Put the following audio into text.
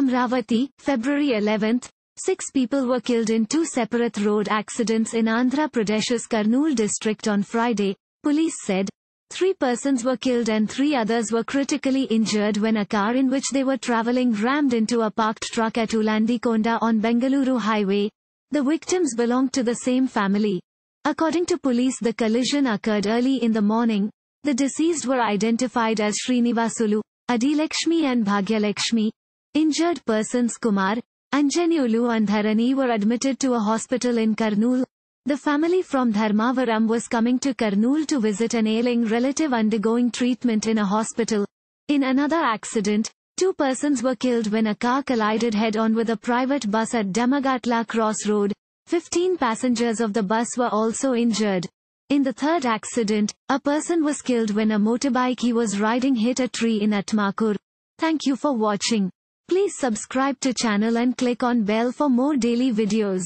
Amaravati, February 11, 6 people were killed in two separate road accidents in Andhra Pradesh's Kurnool district on Friday, police said. 3 persons were killed and 3 others were critically injured when a car in which they were travelling rammed into a parked truck at Ulandikonda on Bengaluru highway. The victims belonged to the same family. According to police, the collision occurred early in the morning. The deceased were identified as Srinivasulu, Adilakshmi and Bhagyalakshmi. Injured persons Kumar, Anjaneyulu and Dharani were admitted to a hospital in Kurnool. The family from Dharmavaram was coming to Kurnool to visit an ailing relative undergoing treatment in a hospital. In another accident, 2 persons were killed when a car collided head-on with a private bus at Damagatla crossroad. 15 passengers of the bus were also injured. In the third accident, a person was killed when a motorbike he was riding hit a tree in Atmakur. Thank you for watching. Please subscribe to channel and click on bell for more daily videos.